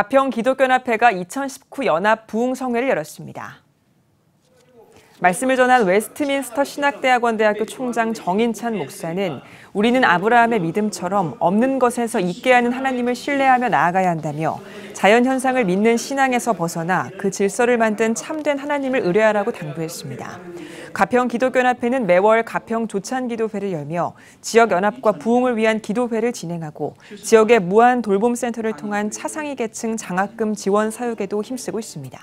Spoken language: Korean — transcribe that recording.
가평기독교연합회가 2019 연합 부흥성회를 열었습니다. 말씀을 전한 웨스트민스터 신학대학원대학교 총장 정인찬 목사는 우리는 아브라함의 믿음처럼 없는 것에서 있게 하는 하나님을 신뢰하며 나아가야 한다며 자연현상을 믿는 신앙에서 벗어나 그 질서를 만든 참된 하나님을 의뢰하라고 당부했습니다. 가평기독교연합회는 매월 가평조찬기도회를 열며 지역연합과 부흥을 위한 기도회를 진행하고 지역의 무한돌봄센터를 통한 차상위 계층 장학금 지원 사역에도 힘쓰고 있습니다.